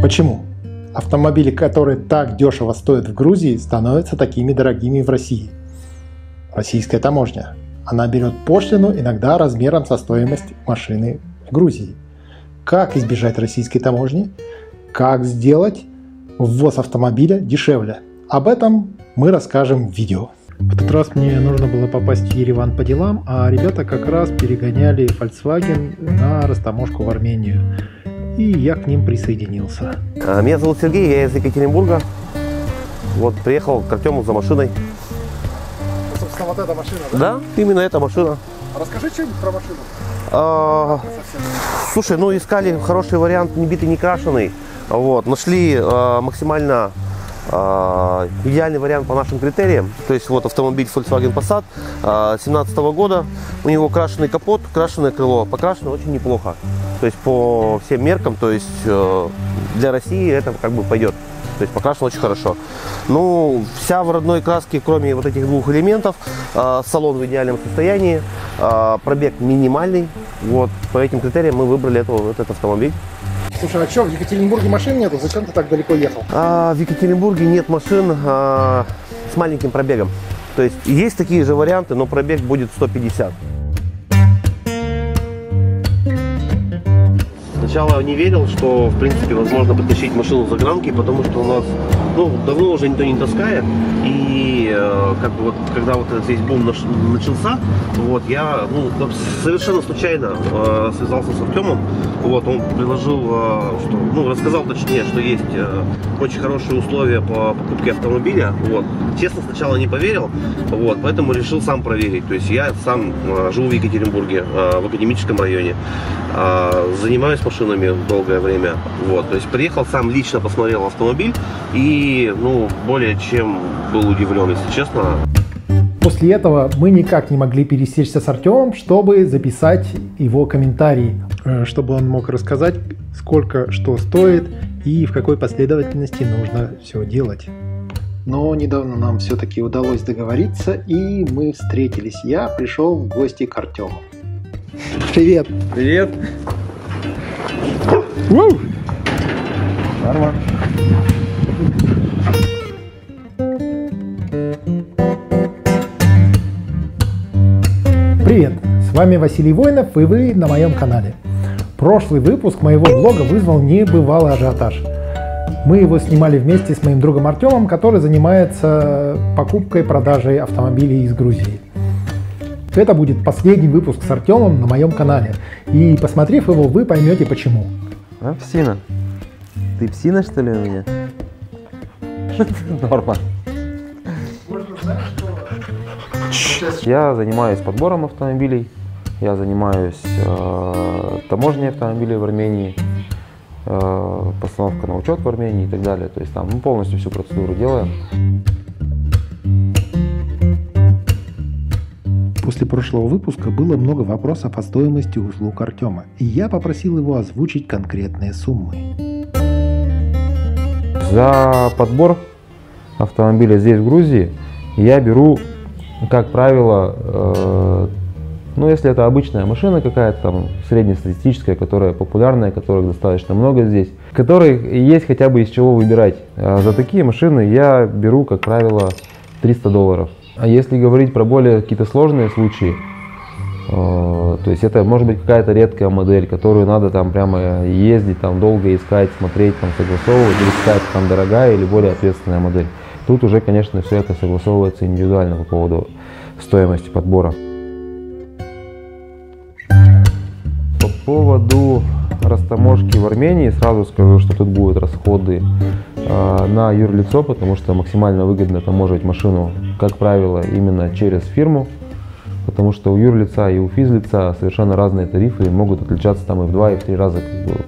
Почему? Автомобили, которые так дешево стоят в Грузии, становятся такими дорогими в России. Российская таможня. Она берет пошлину иногда размером со стоимость машины в Грузии. Как избежать российской таможни? Как сделать ввоз автомобиля дешевле? Об этом мы расскажем в видео. В этот раз мне нужно было попасть в Ереван по делам, а ребята как раз перегоняли Volkswagen на растаможку в Армению. И я к ним присоединился. Меня зовут Сергей, я из Екатеринбурга. Вот приехал к Артёму за машиной. Собственно, вот эта машина, да? Да, именно эта машина. Расскажи что-нибудь про машину. Слушай, ну искали хороший вариант, не битый, не крашеный. Вот, нашли максимально идеальный вариант по нашим критериям. То есть вот автомобиль Volkswagen Passat 2017 года. У него крашеный капот, крашеное крыло. Покрашено очень неплохо. То есть по всем меркам, то есть для России это как бы пойдет. То есть покрашено очень хорошо. Ну, вся в родной краске, кроме вот этих двух элементов. Салон в идеальном состоянии. Пробег минимальный. Вот по этим критериям мы выбрали этот автомобиль. Слушай, а что, в Екатеринбурге машин нету? Зачем ты так далеко ехал? В Екатеринбурге нет машин с маленьким пробегом. То есть есть такие же варианты, но пробег будет 150. Сначала не верил, что в принципе возможно подтащить машину за гранки, потому что у нас давно уже никто не таскает. И как бы вот когда вот здесь бум начался, вот я совершенно случайно связался с Артёмом. Вот он предложил, рассказал точнее, что есть очень хорошие условия по покупке автомобиля. Вот честно сначала не поверил, вот поэтому решил сам проверить. То есть я сам живу в Екатеринбурге, в Академическом районе, занимаюсь машинами долгое время. Вот, то есть приехал сам лично, посмотрел автомобиль и, более чем был удивлен, если честно. После этого мы никак не могли пересечься с Артёмом, чтобы записать его комментарий, чтобы он мог рассказать, сколько что стоит и в какой последовательности нужно все делать. Но недавно нам все-таки удалось договориться, и мы встретились. Я пришел в гости к Артёму. Привет! Привет! Нормально. Привет, с вами Василий Воинов, и вы на моем канале. Прошлый выпуск моего блога вызвал небывалый ажиотаж. Мы его снимали вместе с моим другом Артёмом, который занимается покупкой и продажей автомобилей из Грузии. Это будет последний выпуск с Артёмом на моем канале, и посмотрев его, вы поймете почему. А, псина? Ты псина, что ли, у меня? Норма. Я занимаюсь подбором автомобилей, я занимаюсь таможней автомобилей в Армении, постановка на учет в Армении и так далее. То есть там мы полностью всю процедуру делаем. После прошлого выпуска было много вопросов о стоимости услуг Артёма, и я попросил его озвучить конкретные суммы. За подбор автомобиля здесь, в Грузии, я беру, как правило, если это обычная машина какая-то там среднестатистическая, которая популярная, которых достаточно много здесь, которых есть хотя бы из чего выбирать. За такие машины я беру, как правило, 300 долларов. А если говорить про более какие-то сложные случаи, то есть это может быть какая-то редкая модель, которую надо там прямо ездить, там долго искать, смотреть, там согласовывать, или какая-то там дорогая или более ответственная модель. Тут уже, конечно, все это согласовывается индивидуально по поводу стоимости подбора. По поводу растаможки в Армении сразу скажу, что тут будут расходы на юрлицо, потому что максимально выгодно таможить машину, как правило, именно через фирму, потому что у юрлица и у физлица совершенно разные тарифы и могут отличаться там и в 2, и в 3 раза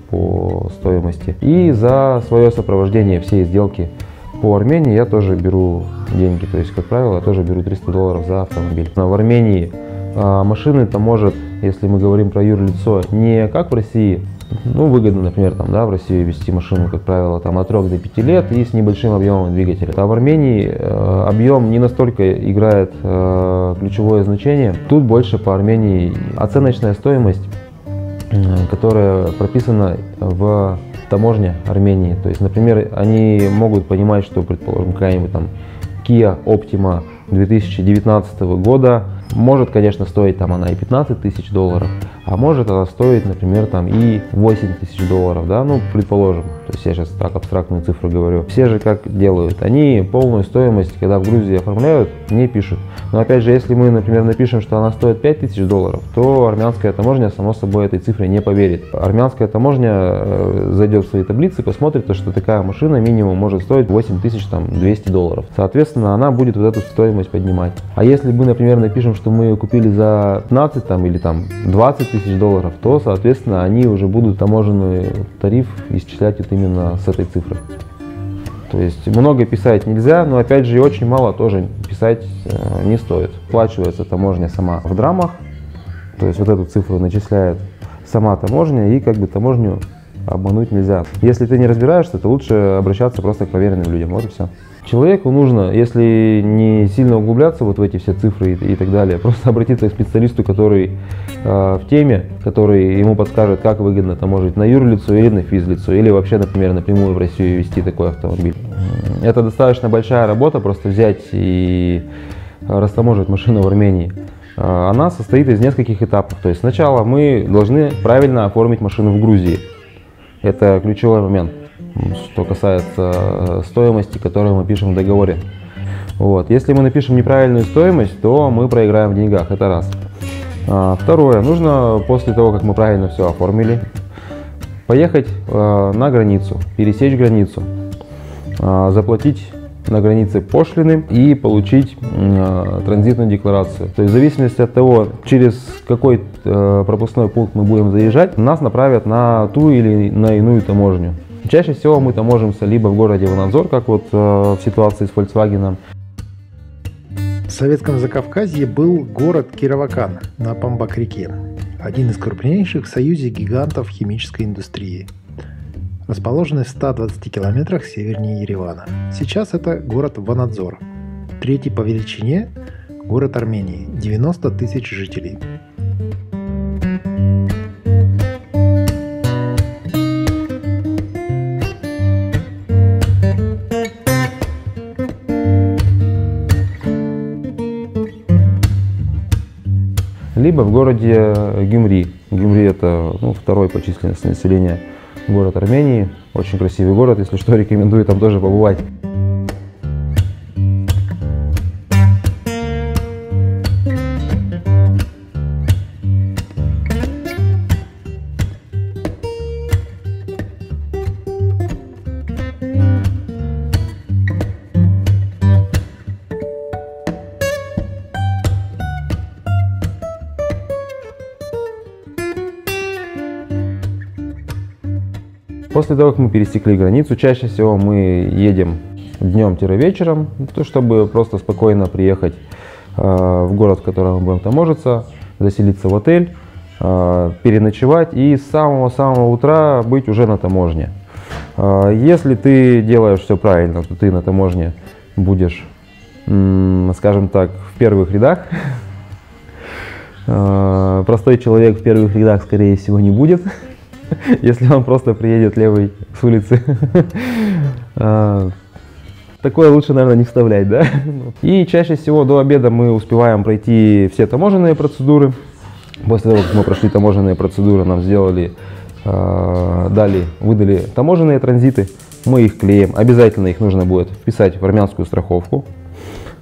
по стоимости. И за свое сопровождение всей сделки по Армении я тоже беру деньги, то есть, как правило, я тоже беру 300 долларов за автомобиль. В Армении машины таможат, если мы говорим про юрлицо, не как в России. Выгодно, например, в Россию везти машину, как правило, от 3 до 5 лет и с небольшим объемом двигателя. А в Армении объем не настолько играет ключевое значение. Тут больше по Армении оценочная стоимость, которая прописана в таможня Армении. То есть, например, они могут понимать, что, предположим, какая-нибудь там Kia Optima 2019 года может, конечно, стоить там она и 15 тысяч долларов, а может она стоить, например, там и 8 тысяч долларов, да, ну, предположим, то есть я сейчас так абстрактную цифру говорю. Все же как делают, они полную стоимость, когда в Грузии оформляют, не пишут. Но опять же, если мы, например, напишем, что она стоит 5 тысяч долларов, то армянская таможня, само собой, этой цифре не поверит. Армянская таможня зайдет в свои таблицы, посмотрит, что такая машина минимум может стоить 8200 долларов. Соответственно, она будет вот эту стоимость поднимать. А если мы, например, напишем, что мы ее купили за 15 там, или там 20 тысяч долларов, то, соответственно, они уже будут таможенный тариф исчислять вот именно с этой цифры. То есть много писать нельзя, но опять же и очень мало тоже писать не стоит. Оплачивается таможня сама в драмах, то есть вот эту цифру начисляет сама таможня, и как бы таможню обмануть нельзя. Если ты не разбираешься, то лучше обращаться просто к проверенным людям, вот и все. Человеку нужно, если не сильно углубляться вот в эти все цифры и так далее, просто обратиться к специалисту, который в теме, который ему подскажет, как выгодно таможить на юрлицо или на физлицо, или вообще, например, напрямую в Россию везти такой автомобиль. Это достаточно большая работа, просто взять и растаможить машину в Армении. Она состоит из нескольких этапов. То есть сначала мы должны правильно оформить машину в Грузии. Это ключевой момент, что касается стоимости, которую мы пишем в договоре. Вот. Если мы напишем неправильную стоимость, то мы проиграем в деньгах, это раз. Второе, нужно после того, как мы правильно все оформили, поехать на границу, пересечь границу, заплатить на границе пошлины и получить транзитную декларацию. То есть в зависимости от того, через какой пропускной пункт мы будем заезжать, нас направят на ту или на иную таможню. Чаще всего мы таможимся либо в городе Ванадзор, как вот в ситуации с Volkswagen. В советском Закавказье был город Кировакан на Памбак-реке, один из крупнейших в союзе гигантов химической индустрии, расположенный в 120 километрах севернее Еревана. Сейчас это город Ванадзор, третий по величине город Армении, 90 тысяч жителей. Либо в городе Гюмри. Гюмри — это, ну, второй по численности населения город Армении. Очень красивый город, если что, рекомендую там тоже побывать. После того, как мы пересекли границу, чаще всего мы едем днем-вечером, чтобы просто спокойно приехать в город, в котором мы будем таможиться, заселиться в отель, переночевать и с самого-самого утра быть уже на таможне. Если ты делаешь все правильно, то ты на таможне будешь, скажем так, в первых рядах. Простой человек в первых рядах, скорее всего, не будет. Если он просто приедет левый с улицы. Такое лучше, наверное, не вставлять, да? И чаще всего до обеда мы успеваем пройти все таможенные процедуры. После того, как мы прошли таможенные процедуры, нам сделали, выдали таможенные транзиты. Мы их клеим. Обязательно их нужно будет вписать в армянскую страховку.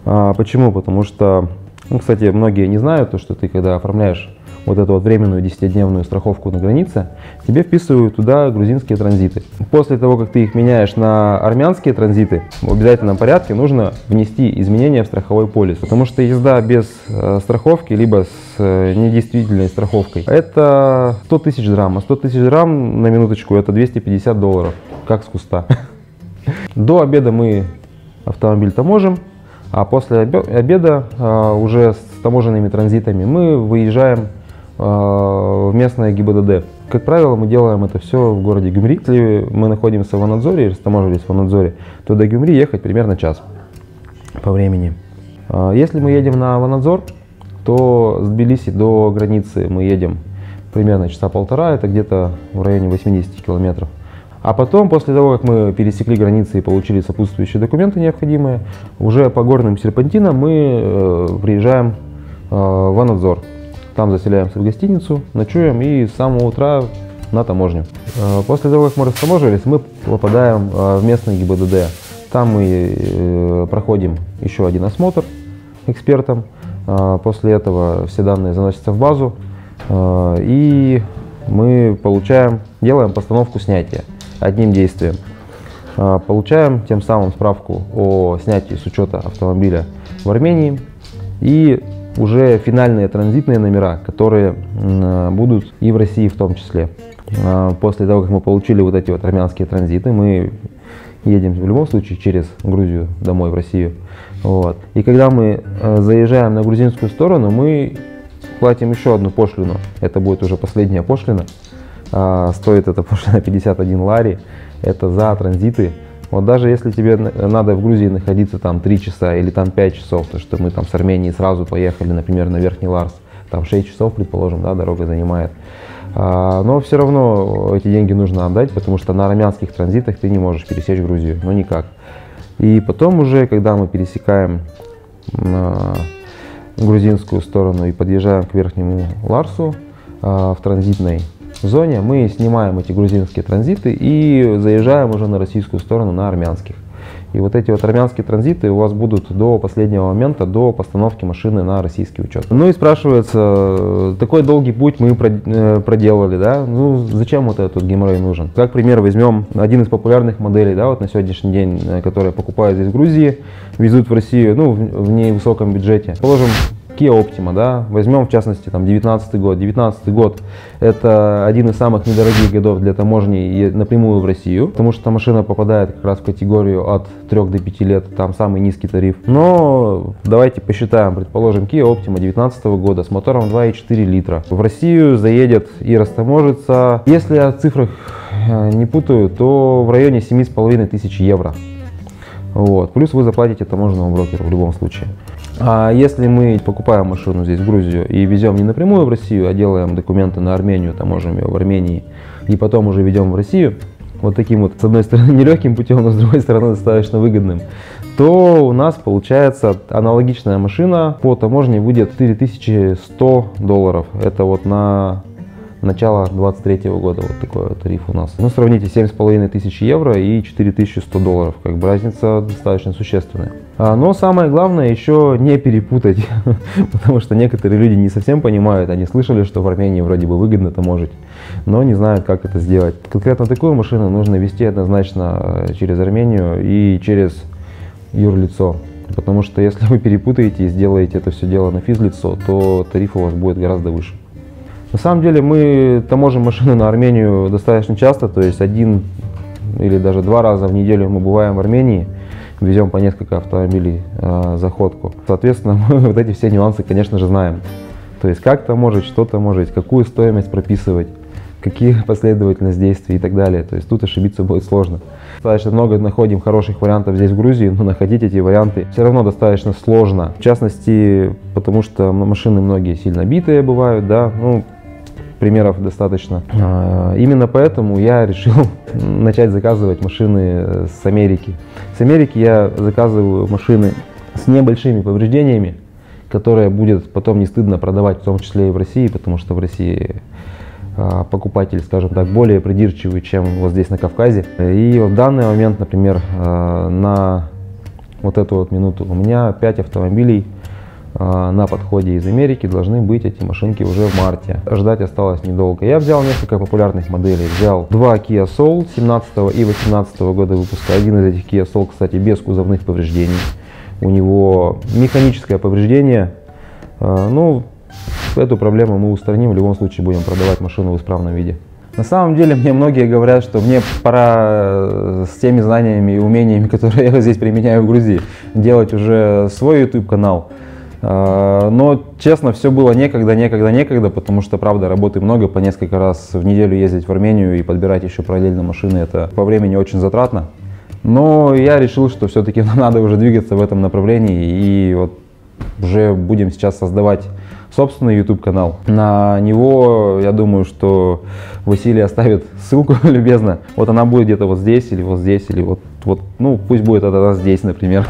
Почему? Потому что, ну, кстати, многие не знают, то, что ты, когда оформляешь вот эту вот временную 10-дневную страховку на границе, тебе вписывают туда грузинские транзиты. После того, как ты их меняешь на армянские транзиты, в обязательном порядке нужно внести изменения в страховой полис, потому что езда без страховки, либо с недействительной страховкой, это 100 тысяч драм, а 100 тысяч драм, на минуточку, это 250 долларов, как с куста. До обеда мы автомобиль таможим, а после обеда уже с таможенными транзитами мы выезжаем в местное ГИБДД. Как правило, мы делаем это все в городе Гюмри. Если мы находимся в Ванадзоре или растаможились в Ванадзоре, то до Гюмри ехать примерно час по времени. Если мы едем на Ванадзор, то с Тбилиси до границы мы едем примерно часа полтора, это где-то в районе 80 километров. А потом, после того, как мы пересекли границы и получили сопутствующие документы необходимые, уже по горным серпантинам мы приезжаем в Ванадзор. Там заселяемся в гостиницу, ночуем и с самого утра на таможню. После того, как мы растаможились, мы попадаем в местный ГИБДД. Там мы проходим еще один осмотр экспертом. После этого все данные заносятся в базу, и мы делаем постановку снятия одним действием. Получаем тем самым справку о снятии с учета автомобиля в Армении и уже финальные транзитные номера, которые будут и в России в том числе. После того, как мы получили вот эти вот армянские транзиты, мы едем в любом случае через Грузию домой в Россию. Вот. И когда мы заезжаем на грузинскую сторону, мы платим еще одну пошлину. Это будет уже последняя пошлина. Стоит эта пошлина 51 лари. Это за транзиты. Вот даже если тебе надо в Грузии находиться там 3 часа или там 5 часов, то что мы там с Армении сразу поехали, например, на Верхний Ларс, там 6 часов, предположим, да, дорога занимает. Но все равно эти деньги нужно отдать, потому что на армянских транзитах ты не можешь пересечь Грузию, ну никак. И потом уже, когда мы пересекаем грузинскую сторону и подъезжаем к Верхнему Ларсу в транзитной зоне, мы снимаем эти грузинские транзиты и заезжаем уже на российскую сторону, на армянских. И вот эти вот армянские транзиты у вас будут до последнего момента, до постановки машины на российский учет. Ну и спрашивается, такой долгий путь мы проделали, да? Ну зачем вот этот геморрой нужен? Как пример возьмем один из популярных моделей, да, вот на сегодняшний день, которые покупают здесь в Грузии, везут в Россию, ну в невысоком бюджете. Положим Kia Optima, да, возьмем в частности там 19-й год. 19-й год это один из самых недорогих годов для таможни и напрямую в Россию, потому что машина попадает как раз в категорию от 3 до 5 лет, там самый низкий тариф. Но давайте посчитаем, предположим, Kia Optima 19-го года с мотором 2,4 литра. В Россию заедет и растаможится, если я в цифрах не путаю, то в районе 7,5 тысяч евро. Вот. Плюс вы заплатите таможенному брокеру в любом случае. А если мы покупаем машину здесь в Грузию и везем не напрямую в Россию, а делаем документы на Армению, таможим ее в Армении и потом уже ведем в Россию, вот таким вот, с одной стороны, нелегким путем, но с другой стороны, достаточно выгодным, то у нас получается аналогичная машина по таможне выйдет $4100. Это вот на начало 2023 года вот такой вот тариф у нас. Ну, сравните 7,5 тысяч евро и $4100, как бы разница достаточно существенная. Но самое главное еще не перепутать, потому что некоторые люди не совсем понимают, они слышали, что в Армении вроде бы выгодно таможить, но не знают, как это сделать. Конкретно такую машину нужно везти однозначно через Армению и через юрлицо. Потому что если вы перепутаете и сделаете это все дело на физлицо, то тариф у вас будет гораздо выше. На самом деле мы таможим машины на Армению достаточно часто, то есть 1 или даже 2 раза в неделю мы бываем в Армении, везем по несколько автомобилей за ходку. Соответственно, мы вот эти все нюансы, конечно же, знаем. То есть как таможить, что таможить, какую стоимость прописывать, какие последовательность действий и так далее. То есть тут ошибиться будет сложно. Достаточно много находим хороших вариантов здесь в Грузии, но находить эти варианты все равно достаточно сложно. В частности, потому что машины многие сильно битые бывают, да, ну, примеров достаточно. Именно поэтому я решил начать заказывать машины с Америки. С Америки я заказываю машины с небольшими повреждениями, которые будет потом не стыдно продавать, в том числе и в России, потому что в России покупатель, скажем так, более придирчивый, чем вот здесь на Кавказе. И в данный момент, например, на вот эту вот минуту у меня 5 автомобилей на подходе из Америки, должны быть эти машинки уже в марте. Ждать осталось недолго. Я взял несколько популярных моделей. Взял 2 Kia Soul 17 и 18 года выпуска. Один из этих Kia Soul, кстати, без кузовных повреждений. У него механическое повреждение. Ну, эту проблему мы устраним. В любом случае будем продавать машину в исправном виде. На самом деле мне многие говорят, что мне пора с теми знаниями и умениями, которые я здесь применяю в Грузии, делать уже свой YouTube-канал. Но, честно, все было некогда, потому что, правда, работы много, по несколько раз в неделю ездить в Армению и подбирать еще параллельно машины, это по времени очень затратно. Но я решил, что все-таки надо уже двигаться в этом направлении, и вот уже будем сейчас создавать собственный YouTube-канал. На него, я думаю, что Василий оставит ссылку любезно. Вот она будет где-то вот здесь, или вот здесь, или вот, ну, пусть будет это здесь, например.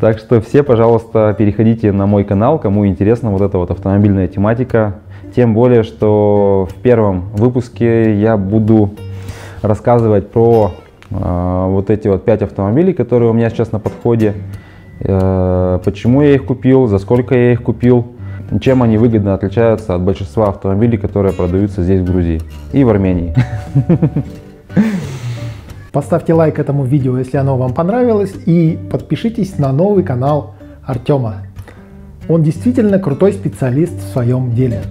Так что все, пожалуйста, переходите на мой канал, кому интересна вот эта вот автомобильная тематика. Тем более, что в первом выпуске я буду рассказывать про вот эти вот 5 автомобилей, которые у меня сейчас на подходе. Почему я их купил, за сколько я их купил, чем они выгодно отличаются от большинства автомобилей, которые продаются здесь, в Грузии и в Армении. Поставьте лайк этому видео, если оно вам понравилось, и подпишитесь на новый канал Артёма. Он действительно крутой специалист в своем деле.